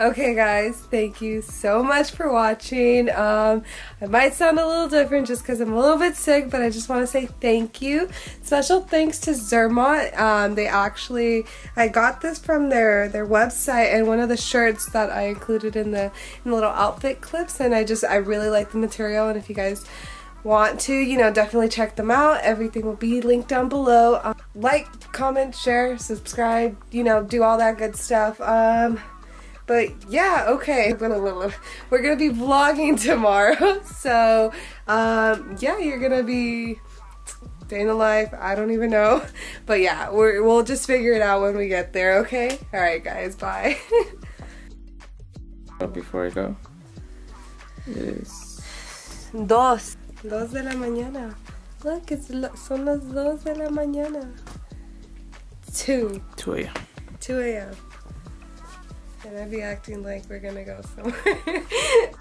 Okay guys, thank you so much for watching. I might sound a little different just because I'm a little bit sick, but I just want to say thank you. Special thanks to Xurmount. They actually, I got this from their website and one of the shirts that I included in the little outfit clips, and I really like the material, and if you guys want to, you know, definitely check them out. Everything will be linked down below. Like, comment, share, subscribe, you know, do all that good stuff. But yeah, okay, we're gonna be vlogging tomorrow, so yeah, you're gonna be day in the life, I don't even know, but yeah, we'll just figure it out when we get there, okay? Alright guys, bye. Before I go, it is... 2 de la mañana. Look, son las 2 de la mañana. 2 a.m. 2 a.m. And I'd be acting like we're gonna go somewhere.